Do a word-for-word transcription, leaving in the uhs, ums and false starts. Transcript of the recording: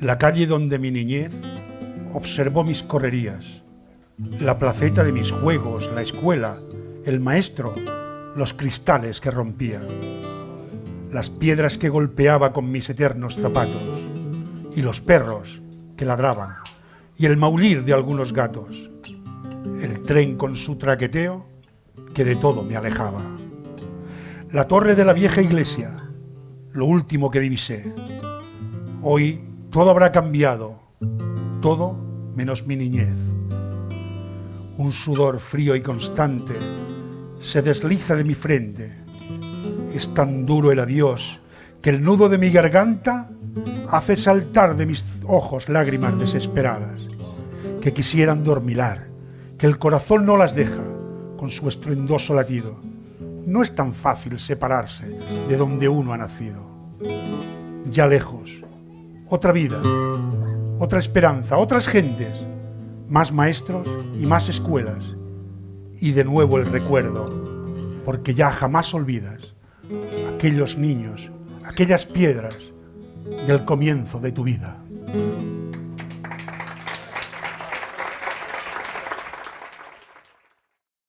la calle donde mi niñez observó mis correrías, la placeta de mis juegos, la escuela, el maestro, los cristales que rompía, las piedras que golpeaba con mis eternos zapatos, y los perros que ladraban, y el maulir de algunos gatos, el tren con su traqueteo que de todo me alejaba. La torre de la vieja iglesia, lo último que divisé. Hoy todo habrá cambiado, todo menos mi niñez. Un sudor frío y constante se desliza de mi frente. Es tan duro el adiós que el nudo de mi garganta hace saltar de mis ojos lágrimas desesperadas, que quisieran dormilar, que el corazón no las deja con su estruendoso latido. No es tan fácil separarse de donde uno ha nacido. Ya lejos, otra vida, otra esperanza, otras gentes, más maestros y más escuelas. Y de nuevo el recuerdo, porque ya jamás olvidas aquellos niños, aquellas piedras del comienzo de tu vida.